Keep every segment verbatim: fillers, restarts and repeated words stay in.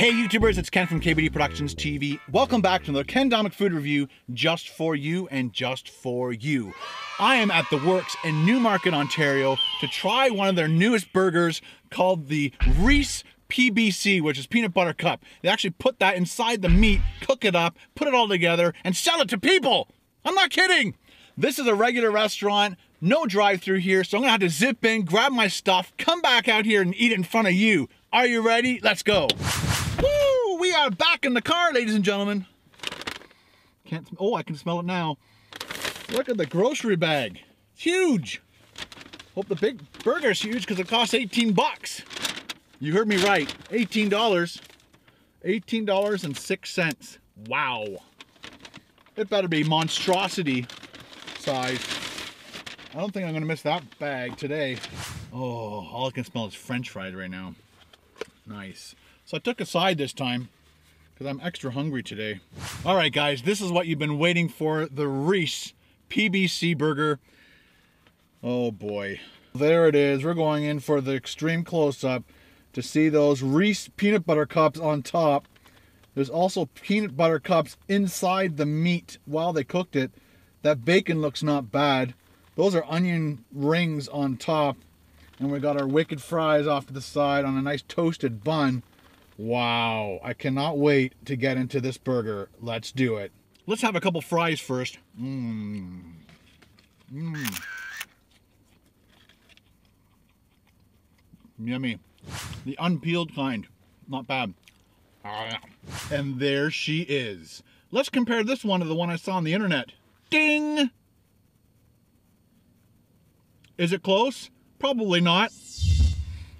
Hey YouTubers, it's Ken from K B D Productions T V. Welcome back to another Ken Domik food review just for you and just for you. I am at The Works in Newmarket, Ontario to try one of their newest burgers called the Reese P B C, which is peanut butter cup. They actually put that inside the meat, cook it up, put it all together, and sell it to people. I'm not kidding. This is a regular restaurant, no drive-through here, so I'm gonna have to zip in, grab my stuff, come back out here and eat it in front of you. Are you ready? Let's go. Woo! We are back in the car, ladies and gentlemen. Can't, oh, I can smell it now. Look at the grocery bag. It's huge. Hope the big burger's huge because it costs eighteen bucks. You heard me right, eighteen dollars. eighteen dollars and six cents. Wow. It better be monstrosity size. I don't think I'm gonna miss that bag today. Oh, all I can smell is French fries right now. Nice. So I took a side this time because I'm extra hungry today. All right, guys, this is what you've been waiting for, the Reese P B C burger. Oh boy, there it is. We're going in for the extreme close-up to see those Reese peanut butter cups on top. There's also peanut butter cups inside the meat while they cooked it. That bacon looks not bad. Those are onion rings on top. And we got our wicked fries off to the side on a nice toasted bun. Wow, I cannot wait to get into this burger. Let's do it. Let's have a couple fries first. Mmm. Mmm. Yummy. The unpeeled kind, not bad. And there she is. Let's compare this one to the one I saw on the internet. Ding! Is it close? Probably not.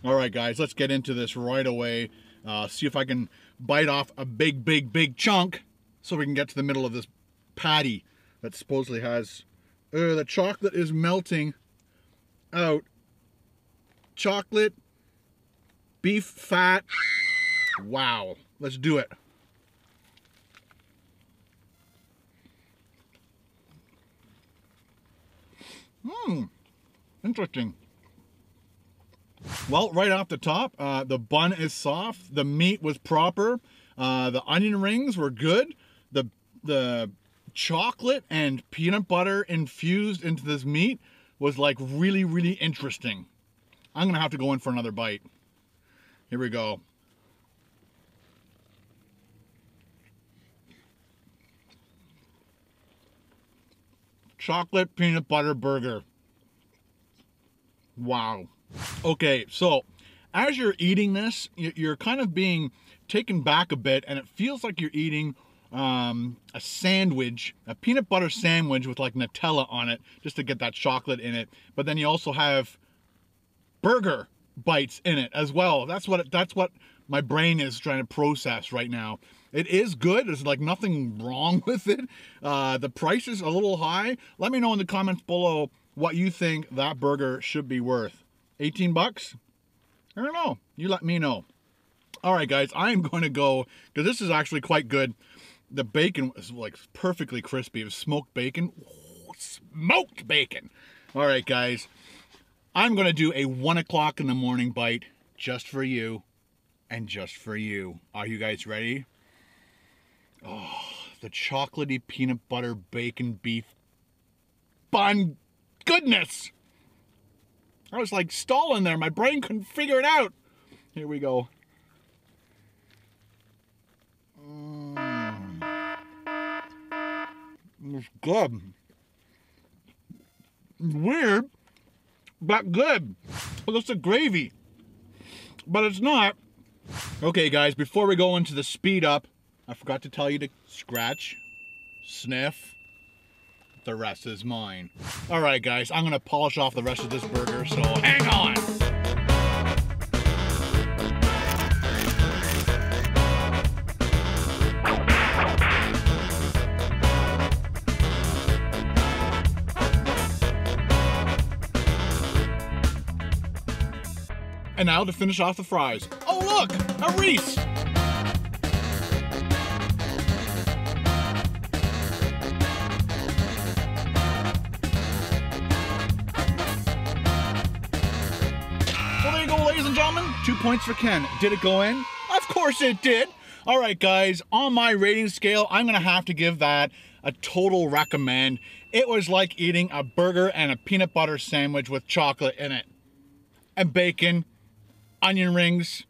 All right, guys, let's get into this right away. Uh, see if I can bite off a big, big, big chunk so we can get to the middle of this patty that supposedly has... Uh, the chocolate is melting out. Chocolate, beef fat. Wow, let's do it. Hmm, interesting. Well, right off the top, uh, the bun is soft, the meat was proper, uh, the onion rings were good, the, the chocolate and peanut butter infused into this meat was like really, really interesting. I'm gonna have to go in for another bite. Here we go. Chocolate peanut butter burger. Wow. Okay, so as you're eating this, you're kind of being taken back a bit, and it feels like you're eating um, a sandwich, a peanut butter sandwich with like Nutella on it, just to get that chocolate in it. But then you also have burger bites in it as well. That's what it, that's what my brain is trying to process right now. It is good. There's like nothing wrong with it. Uh, the price is a little high. Let me know in the comments below what you think that burger should be worth. eighteen bucks? I don't know. You let me know. All right, guys, I am going to go because this is actually quite good. The bacon is like perfectly crispy. It was smoked bacon. Oh, smoked bacon. All right, guys, I'm going to do a one o'clock in the morning bite just for you and just for you. Are you guys ready? Oh, the chocolatey peanut butter bacon beef bun goodness. I was like stalling there. My brain couldn't figure it out. Here we go. Mm. It's good. Weird, but good. Well, it's a gravy, but it's not. Okay, guys, before we go into the speed up, I forgot to tell you to scratch, sniff, the rest is mine. All right, guys, I'm gonna polish off the rest of this burger, so hang on. And now to finish off the fries. Oh, look, a Reese. Well, there you go, ladies and gentlemen. Two points for Ken. Did it go in? I Of course it did. All right, guys, on my rating scale, I'm gonna have to give that a total recommend. It was like eating a burger and a peanut butter sandwich with chocolate in it. And bacon, onion rings.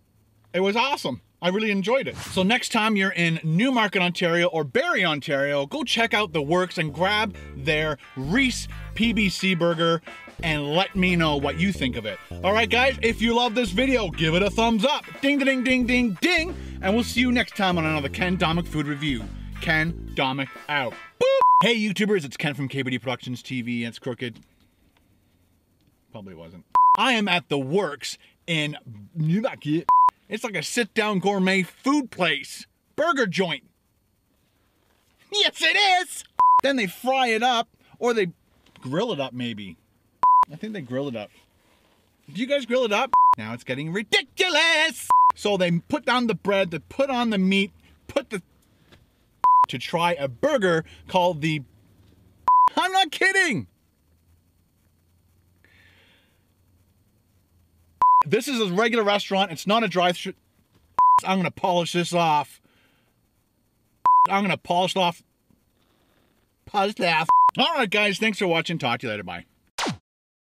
It was awesome. I really enjoyed it. So next time you're in Newmarket, Ontario or Barrie, Ontario, go check out The Works and grab their Reese P B C burger and let me know what you think of it. All right, guys, if you love this video, give it a thumbs up. Ding, ding, ding, ding, ding. And we'll see you next time on another Ken Domik food review. Ken Domik out. Boop. Hey, YouTubers, it's Ken from K B D Productions T V. It's crooked. Probably wasn't. I am at The Works in Newmarket. It's like a sit-down gourmet food place. Burger joint. Yes, it is! Then they fry it up, or they grill it up, maybe. I think they grill it up. Do you guys grill it up? Now it's getting ridiculous! So they put down the bread, they put on the meat, put the... to try a burger called the... I'm not kidding! This is a regular restaurant. It's not a drive-thru. I'm gonna polish this off. I'm gonna polish it off. Pause that. All right, guys. Thanks for watching. Talk to you later. Bye.